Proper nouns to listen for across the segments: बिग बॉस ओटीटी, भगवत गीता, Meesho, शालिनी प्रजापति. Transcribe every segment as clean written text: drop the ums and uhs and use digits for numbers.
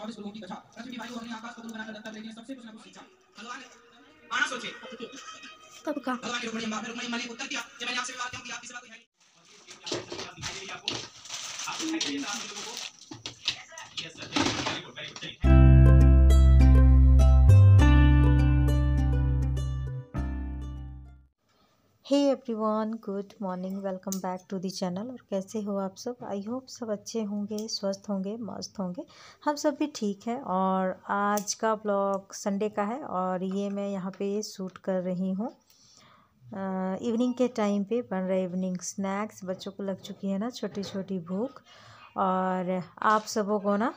24 लोगों की कथा। सच में भाई हमने आकाश को बनाकर रखा, लेकिन सबसे कुछ ना कुछ सीखा। भगवान आना सोचे कब का भगवान के रूप में मैंने उत्तर दिया। जब मैंने आपसे बात की, आप तीसरा कोई है नहीं। आपको दिखाई दे रहा है लोगों को? Yes sir, very good, very good, चलिए। Hey everyone, good morning, welcome back to the channel. और कैसे हो आप सब? आई होप सब अच्छे होंगे, स्वस्थ होंगे, मस्त होंगे। हम सब भी ठीक हैं। और आज का ब्लॉग संडे का है और ये मैं यहाँ पे शूट कर रही हूँ। इवनिंग के टाइम पे बन रहा है इवनिंग स्नैक्स। बच्चों को लग चुकी है ना छोटी छोटी भूख। और आप सबों को ना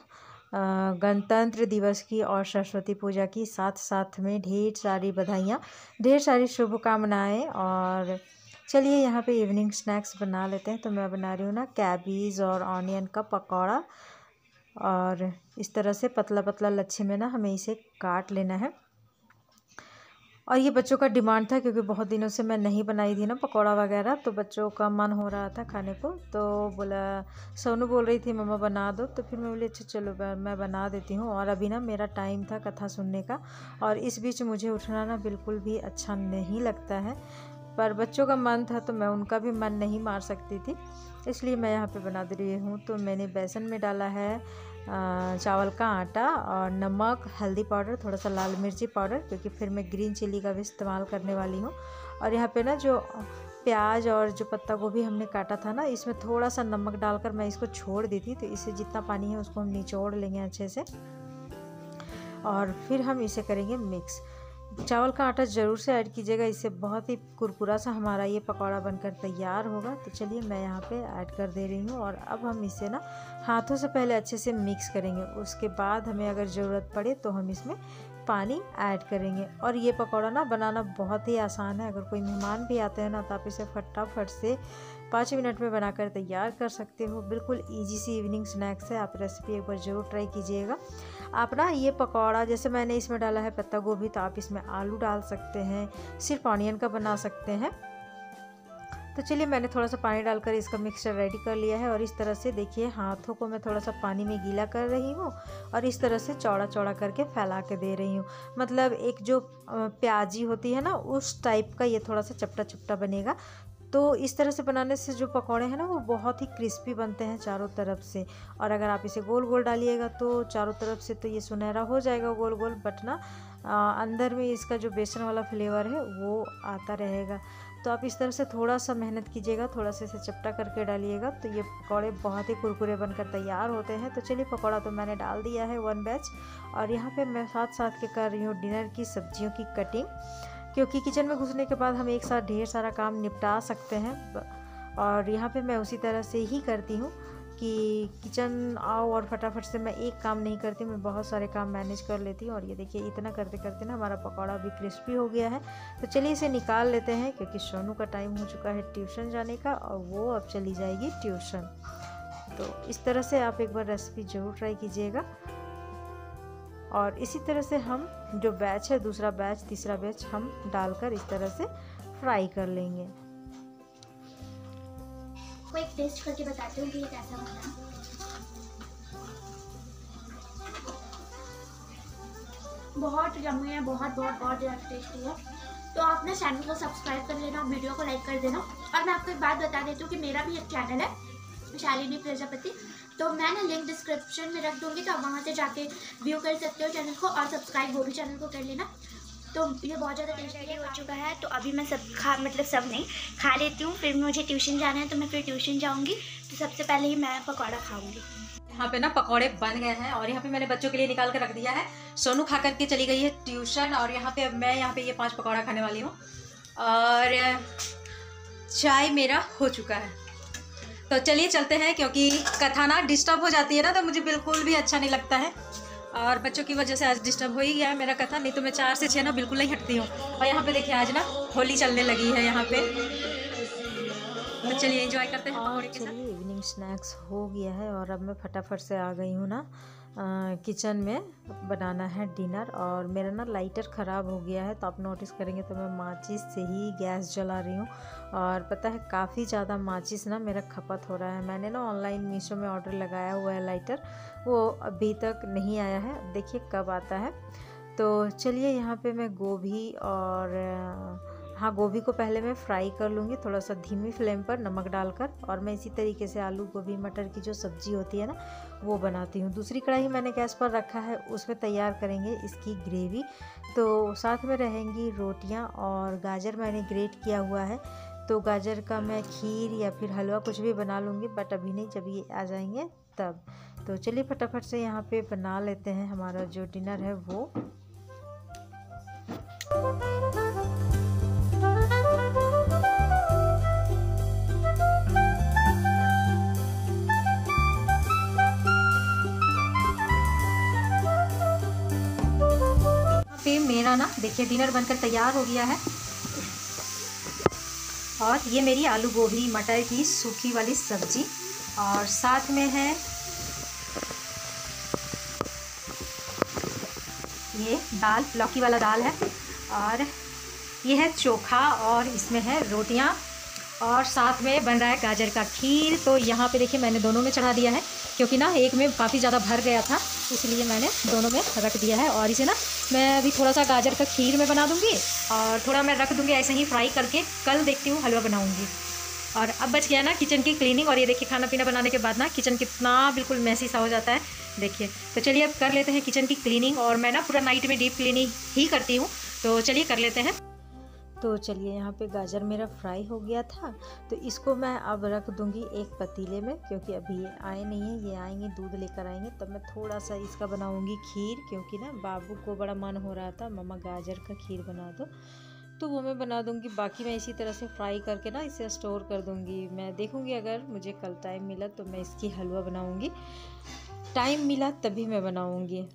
गणतंत्र दिवस की और सरस्वती पूजा की साथ साथ में ढेर सारी बधाइयाँ, ढेर सारी शुभकामनाएँ। और चलिए यहाँ पे इवनिंग स्नैक्स बना लेते हैं। तो मैं बना रही हूँ ना कैबेज और ऑनियन का पकौड़ा। और इस तरह से पतला पतला लच्छे में ना हमें इसे काट लेना है। और ये बच्चों का डिमांड था, क्योंकि बहुत दिनों से मैं नहीं बनाई थी ना पकौड़ा वगैरह, तो बच्चों का मन हो रहा था खाने को। तो बोला, सोनू बोल रही थी मम्मा बना दो, तो फिर मैं बोली अच्छा चलो मैं बना देती हूँ। और अभी ना मेरा टाइम था कथा सुनने का, और इस बीच मुझे उठना ना बिल्कुल भी अच्छा नहीं लगता है। पर बच्चों का मन था तो मैं उनका भी मन नहीं मार सकती थी, इसलिए मैं यहाँ पे बना दे रही हूँ। तो मैंने बेसन में डाला है चावल का आटा और नमक, हल्दी पाउडर, थोड़ा सा लाल मिर्ची पाउडर, क्योंकि फिर मैं ग्रीन चिली का भी इस्तेमाल करने वाली हूँ। और यहाँ पे ना जो प्याज और जो पत्ता गोभी हमने काटा था ना, इसमें थोड़ा सा नमक डालकर मैं इसको छोड़ दी थी। तो इससे जितना पानी है उसको हम निचोड़ लेंगे अच्छे से और फिर हम इसे करेंगे मिक्स। चावल का आटा ज़रूर से ऐड कीजिएगा, इससे बहुत ही कुरकुरा सा हमारा ये पकौड़ा बनकर तैयार होगा। तो चलिए मैं यहाँ पे ऐड कर दे रही हूँ। और अब हम इसे ना हाथों से पहले अच्छे से मिक्स करेंगे, उसके बाद हमें अगर ज़रूरत पड़े तो हम इसमें पानी ऐड करेंगे। और ये पकौड़ा ना बनाना बहुत ही आसान है। अगर कोई मेहमान भी आते हैं ना, तो आप इसे फटाफट से 5 मिनट में बनाकर तैयार कर सकते हो। बिल्कुल इजी सी इवनिंग स्नैक्स है। आप रेसिपी एक बार ज़रूर ट्राई कीजिएगा। आप ना ये पकौड़ा, जैसे मैंने इसमें डाला है पत्ता गोभी, तो आप इसमें आलू डाल सकते हैं, सिर्फ ऑनियन का बना सकते हैं। तो चलिए मैंने थोड़ा सा पानी डालकर इसका मिक्सचर रेडी कर लिया है। और इस तरह से देखिए हाथों को मैं थोड़ा सा पानी में गीला कर रही हूँ और इस तरह से चौड़ा चौड़ा करके फैला के दे रही हूँ। मतलब एक जो प्याजी होती है ना, उस टाइप का ये थोड़ा सा चपटा चपटा बनेगा। तो इस तरह से बनाने से जो पकौड़े हैं ना, वो बहुत ही क्रिस्पी बनते हैं चारों तरफ से। और अगर आप इसे गोल गोल डालिएगा तो चारों तरफ से तो ये सुनहरा हो जाएगा गोल गोल, बट ना अंदर में इसका जो बेसन वाला फ्लेवर है वो आता रहेगा। तो आप इस तरह से थोड़ा सा मेहनत कीजिएगा, थोड़ा सा इसे चपटा करके डालिएगा, तो ये पकौड़े बहुत ही कुरकुरे बनकर तैयार होते हैं। तो चलिए पकौड़ा तो मैंने डाल दिया है 1 बैच। और यहाँ पे मैं साथ साथ के कर रही हूँ डिनर की सब्जियों की कटिंग, क्योंकि किचन में घुसने के बाद हम एक साथ ढेर सारा काम निपटा सकते हैं। और यहाँ पे मैं उसी तरह से ही करती हूँ कि किचन आओ और फटाफट से मैं एक काम नहीं करती, मैं बहुत सारे काम मैनेज कर लेती हूँ। और ये देखिए इतना करते करते ना हमारा पकौड़ा भी क्रिस्पी हो गया है। तो चलिए इसे निकाल लेते हैं, क्योंकि सोनू का टाइम हो चुका है ट्यूशन जाने का और वो अब चली जाएगी ट्यूशन। तो इस तरह से आप एक बार रेसिपी ज़रूर ट्राई कीजिएगा। और इसी तरह से हम जो बैच है, दूसरा बैच, तीसरा बैच, हम डालकर इस तरह से फ्राई कर लेंगे। कोई टेस्ट करके बताती हूँ कि ये कैसा बना है। बहुत यम्मी है, बहुत बहुत बहुत ज़्यादा टेस्टी है। तो आप ना चैनल को सब्सक्राइब कर लेना, वीडियो को लाइक कर देना। और मैं आपको एक बात बता देती हूँ कि मेरा भी एक चैनल है, शालिनी प्रजापति। तो मैं ना लिंक डिस्क्रिप्शन में रख दूँगी, तो आप वहाँ से जाके व्यू कर सकते हो चैनल को और सब्सक्राइब वो भी चैनल को कर लेना। तो ये बहुत ज़्यादा टेस्टी हो चुका है। तो अभी मैं सब खा, मतलब सब नहीं खा लेती हूँ, फिर मुझे ट्यूशन जाना है, तो मैं फिर ट्यूशन जाऊँगी। तो सबसे पहले ही मैं पकौड़ा खाऊँगी। यहाँ पे ना पकौड़े बन गए हैं और यहाँ पे मैंने बच्चों के लिए निकाल कर रख दिया है। सोनू खा करके चली गई है ट्यूशन। और यहाँ पे मैं यहाँ पे ये 5 पकौड़ा खाने वाली हूँ। और चाय मेरा हो चुका है। तो चलिए चलते हैं, क्योंकि कथा ना डिस्टर्ब हो जाती है ना, तो मुझे बिल्कुल भी अच्छा नहीं लगता है। और बच्चों की वजह से आज डिस्टर्ब हो ही गया है मेरा कथा, नहीं तो मैं 4 से 6 ना बिल्कुल नहीं हटती हूँ। और यहाँ पे देखिए आज ना होली चलने लगी है यहाँ पे। तो चलिए एंजॉय करते हैं। और चलिए इवनिंग स्नैक्स हो गया है और अब मैं फटाफट से आ गई हूँ ना किचन में बनाना है डिनर। और मेरा ना लाइटर ख़राब हो गया है, तो आप नोटिस करेंगे तो मैं माचिस से ही गैस जला रही हूँ। और पता है काफ़ी ज़्यादा माचिस ना मेरा खपत हो रहा है। मैंने ना ऑनलाइन मीशो में ऑर्डर लगाया हुआ है लाइटर, वो अभी तक नहीं आया है, देखिए कब आता है। तो चलिए यहाँ पे मैं गोभी और गोभी को पहले मैं फ्राई कर लूँगी थोड़ा सा धीमी फ्लेम पर नमक डालकर। और मैं इसी तरीके से आलू गोभी मटर की जो सब्ज़ी होती है ना वो बनाती हूँ। दूसरी कढ़ाई मैंने गैस पर रखा है, उसमें तैयार करेंगे इसकी ग्रेवी। तो साथ में रहेंगी रोटियाँ और गाजर मैंने ग्रेट किया हुआ है, तो गाजर का मैं खीर या फिर हलवा कुछ भी बना लूँगी, बट अभी नहीं, जब ये आ जाएंगे तब। तो चलिए फटाफट से यहाँ पर बना लेते हैं हमारा जो डिनर है वो। मेरा ना देखिए डिनर बनकर तैयार हो गया है। और ये मेरी आलू गोभी मटर की सूखी वाली सब्जी, और साथ में है ये दाल, लौकी वाला दाल है। और ये है चोखा, और इसमें है रोटियां, और साथ में बन रहा है गाजर का खीर। तो यहाँ पे देखिए मैंने दोनों में चढ़ा दिया है, क्योंकि ना एक में काफ़ी ज़्यादा भर गया था, इसलिए मैंने दोनों में रख दिया है। और इसे ना मैं अभी थोड़ा सा गाजर का खीर में बना दूंगी, और थोड़ा मैं रख दूंगी ऐसे ही फ्राई करके, कल देखती हूँ हलवा बनाऊंगी। और अब बच गया ना किचन की क्लीनिंग। और ये देखिए खाना पीना बनाने के बाद ना किचन कितना बिल्कुल मैसी सा हो जाता है, देखिए। तो चलिए अब कर लेते हैं किचन की क्लीनिंग। और मैं ना पूरा नाइट में डीप क्लीनिंग ही करती हूँ, तो चलिए कर लेते हैं। तो चलिए यहाँ पे गाजर मेरा फ्राई हो गया था, तो इसको मैं अब रख दूंगी एक पतीले में, क्योंकि अभी ये आए नहीं है, ये आएंगे दूध लेकर आएंगे तब। तो मैं थोड़ा सा इसका बनाऊंगी खीर, क्योंकि ना बाबू को बड़ा मन हो रहा था मम्मा गाजर का खीर बना दो, तो वो मैं बना दूंगी। बाकी मैं इसी तरह से फ्राई करके ना इसे स्टोर कर दूंगी। मैं देखूंगी अगर मुझे कल टाइम मिला तो मैं इसकी हलवा बनाऊँगी, टाइम मिला तभी मैं बनाऊँगी।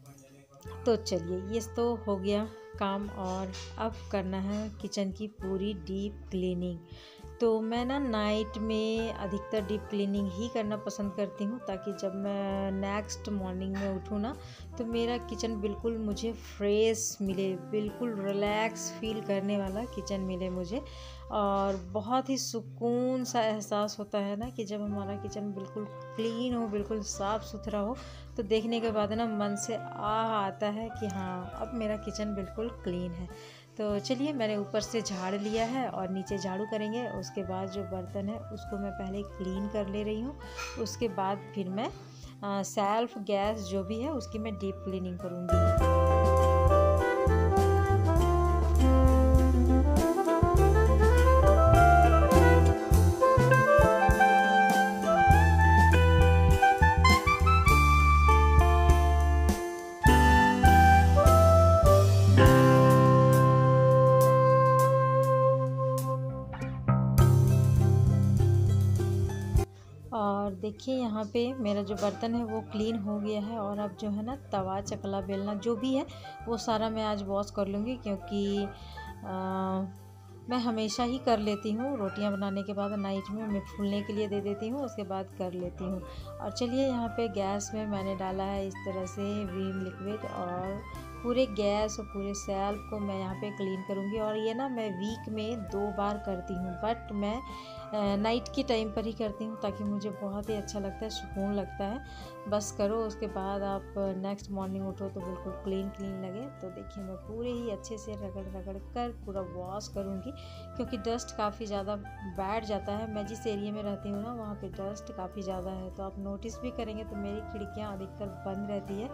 तो चलिए ये तो हो गया काम, और अब करना है किचन की पूरी डीप क्लीनिंग। तो मैं ना नाइट में अधिकतर डीप क्लीनिंग ही करना पसंद करती हूँ, ताकि जब मैं नेक्स्ट मॉर्निंग में उठूँ ना तो मेरा किचन बिल्कुल मुझे फ्रेश मिले, बिल्कुल रिलैक्स फील करने वाला किचन मिले मुझे। और बहुत ही सुकून सा एहसास होता है ना कि जब हमारा किचन बिल्कुल क्लीन हो, बिल्कुल साफ़ सुथरा हो, तो देखने के बाद ना मन से आह आता है कि हाँ अब मेरा किचन बिल्कुल क्लीन है। तो चलिए मैंने ऊपर से झाड़ लिया है और नीचे झाड़ू करेंगे। उसके बाद जो बर्तन है उसको मैं पहले क्लीन कर ले रही हूँ, उसके बाद फिर मैं सेल्फ गैस जो भी है उसकी मैं डीप क्लीनिंग करूँगी। और देखिए यहाँ पे मेरा जो बर्तन है वो क्लीन हो गया है। और अब जो है ना तवा, चकला, बेलना जो भी है वो सारा मैं आज वॉश कर लूँगी, क्योंकि मैं हमेशा ही कर लेती हूँ रोटियाँ बनाने के बाद, नाइट में मैं फूलने के लिए दे देती हूँ, उसके बाद कर लेती हूँ। और चलिए यहाँ पे गैस में मैंने डाला है इस तरह से विम लिक्विड, और पूरे गैस और पूरे सेल्फ को मैं यहाँ पे क्लीन करूँगी। और ये ना मैं वीक में 2 बार करती हूँ, बट मैं नाइट के टाइम पर ही करती हूँ, ताकि मुझे बहुत ही अच्छा लगता है, सुकून लगता है। बस करो, उसके बाद आप नेक्स्ट मॉर्निंग उठो तो बिल्कुल क्लीन क्लीन लगे। तो देखिए मैं पूरे ही अच्छे से रगड़ रगड़ कर पूरा वॉश करूँगी, क्योंकि डस्ट काफ़ी ज़्यादा बैठ जाता है। मैं जिस एरिया में रहती हूँ ना वहाँ पर डस्ट काफ़ी ज़्यादा है, तो आप नोटिस भी करेंगे तो मेरी खिड़कियाँ अधिकतर बंद रहती है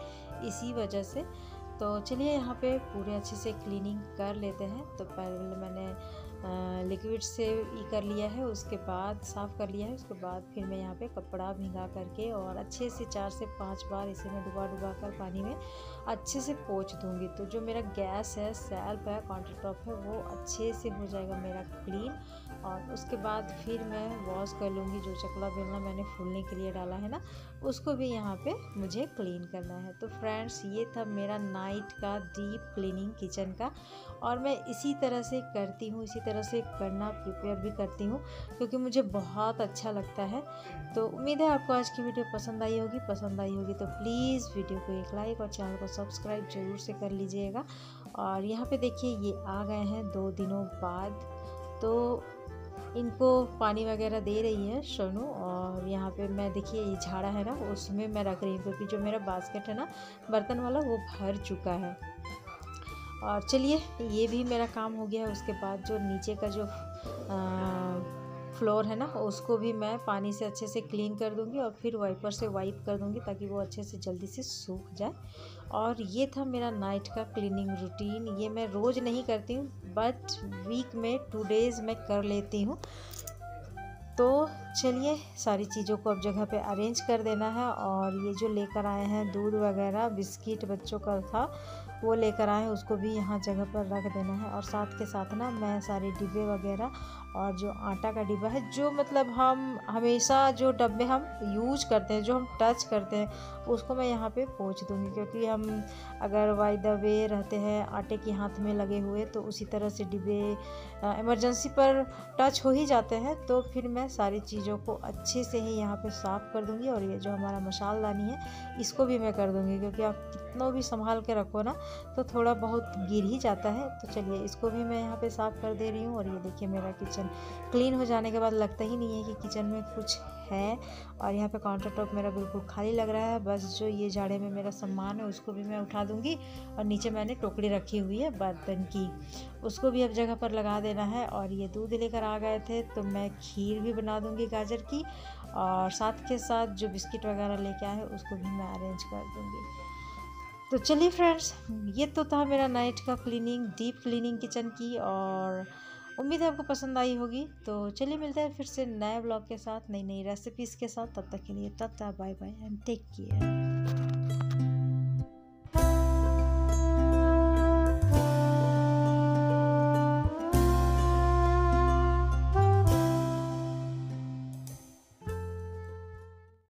इसी वजह से। तो चलिए यहाँ पे पूरे अच्छे से क्लीनिंग कर लेते हैं। तो पहले मैंने लिक्विड से कर लिया है, उसके बाद साफ़ कर लिया है, उसके बाद फिर मैं यहाँ पे कपड़ा भिंगा करके और अच्छे से 4 से 5 बार इसे मैं डुबा कर पानी में अच्छे से पोंछ दूँगी। तो जो मेरा गैस है, सेल्फ है, काउंटर टॉप है, वो अच्छे से हो जाएगा मेरा क्लीन। और उसके बाद फिर मैं वॉश कर लूँगी। जो चकला बेलना मैंने फूलने के लिए डाला है ना, उसको भी यहाँ पे मुझे क्लीन करना है। तो फ्रेंड्स, ये था मेरा नाइट का डीप क्लीनिंग किचन का, और मैं इसी तरह से करती हूँ, इसी तरह से करना प्रिपेयर भी करती हूँ क्योंकि मुझे बहुत अच्छा लगता है। तो उम्मीद है आपको आज की वीडियो पसंद आई होगी। पसंद आई होगी तो प्लीज़ वीडियो को एक लाइक और चैनल को सब्सक्राइब ज़रूर से कर लीजिएगा। और यहाँ पर देखिए ये आ गए हैं 2 दिनों बाद, तो इनको पानी वगैरह दे रही है सोनू। और यहाँ पे मैं देखिए ये झाड़ा है ना, उसमें मैं रख रही हूँ क्योंकि जो मेरा बास्केट है ना बर्तन वाला वो भर चुका है। और चलिए ये भी मेरा काम हो गया है। उसके बाद जो नीचे का जो फ्लोर है ना, उसको भी मैं पानी से अच्छे से क्लीन कर दूंगी और फिर वाइपर से वाइप कर दूंगी ताकि वो अच्छे से जल्दी से सूख जाए। और ये था मेरा नाइट का क्लीनिंग रूटीन। ये मैं रोज़ नहीं करती हूँ, बट वीक में 2 डेज़ मैं कर लेती हूँ। तो चलिए सारी चीज़ों को अब जगह पे अरेंज कर देना है। और ये जो लेकर आए हैं दूध वगैरह, बिस्किट बच्चों का था वो लेकर आए, उसको भी यहाँ जगह पर रख देना है। और साथ के साथ ना मैं सारे डिब्बे वगैरह और जो आटा का डिब्बा है, जो मतलब हम हमेशा जो डब्बे हम यूज़ करते हैं, जो हम टच करते हैं, उसको मैं यहाँ पे पोंछ दूँगी क्योंकि हम अगर बाय द वे रहते हैं आटे के हाथ में लगे हुए, तो उसी तरह से डिब्बे इमरजेंसी पर टच हो ही जाते हैं। तो फिर मैं सारी चीज़ों को अच्छे से ही यहाँ पे साफ़ कर दूँगी। और ये जो हमारा मसालदानी है इसको भी मैं कर दूँगी क्योंकि आप कितना भी संभाल के रखो ना तो थोड़ा बहुत गिर ही जाता है। तो चलिए इसको भी मैं यहाँ पे साफ़ कर दे रही हूँ। और ये देखिए मेरा किचन क्लीन हो जाने के बाद लगता ही नहीं है कि किचन में कुछ है। और यहाँ पे काउंटर टॉप मेरा बिल्कुल खाली लग रहा है। बस जो ये झाड़े में मेरा सामान है उसको भी मैं उठा दूँगी। और नीचे मैंने टोकरी रखी हुई है बर्तन की, उसको भी अब जगह पर लगा देना है। और ये दूध लेकर आ गए थे तो मैं खीर भी बना दूँगी गाजर की। और साथ के साथ जो बिस्किट वगैरह लेके आए उसको भी मैं अरेंज कर दूँगी। तो चलिए फ्रेंड्स, ये तो था मेरा नाइट का क्लीनिंग, डीप क्लीनिंग किचन की। और उम्मीद है आपको पसंद आई होगी। तो चलिए मिलते हैं फिर से नए ब्लॉग के साथ, नई नई रेसिपीज़ के साथ। तब तक के लिए tata, bye bye and take care.